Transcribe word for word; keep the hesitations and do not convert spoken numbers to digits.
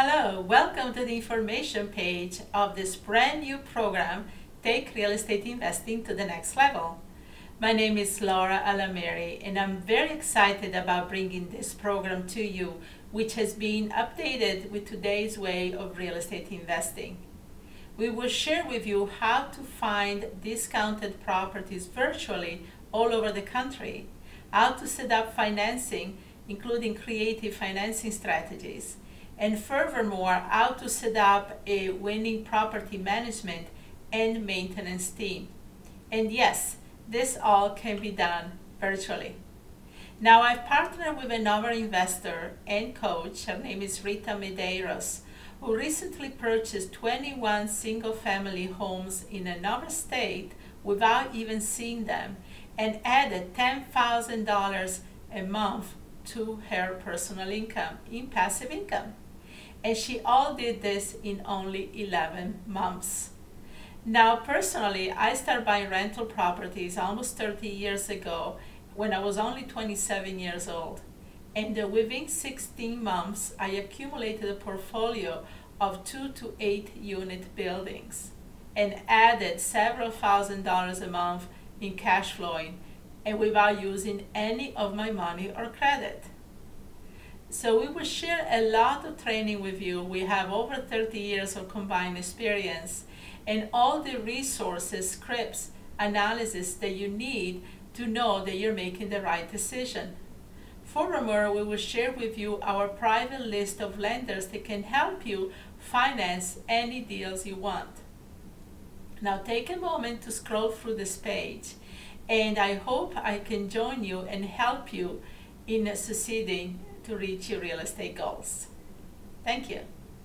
Hello, welcome to the information page of this brand new program, Take Real Estate Investing to the Next Level. My name is Laura Alamery, and I'm very excited about bringing this program to you, which has been updated with today's way of real estate investing. We will share with you how to find discounted properties virtually all over the country, how to set up financing, including creative financing strategies, and furthermore, how to set up a winning property management and maintenance team. And yes, this all can be done virtually. Now, I've partnered with another investor and coach. Her name is Rita Medeiros, who recently purchased twenty-one single-family homes in another state without even seeing them and added ten thousand dollars a month to her personal income in passive income. And she all did this in only eleven months. Now, personally, I started buying rental properties almost thirty years ago when I was only twenty-seven years old. And within sixteen months, I accumulated a portfolio of two to eight unit buildings and added several thousand dollars a month in cash flowing and without using any of my money or credit. So we will share a lot of training with you. We have over thirty years of combined experience and all the resources, scripts, analysis that you need to know that you're making the right decision. Furthermore, we will share with you our private list of lenders that can help you finance any deals you want. Now take a moment to scroll through this page, and I hope I can join you and help you in succeeding to reach your real estate goals. Thank you.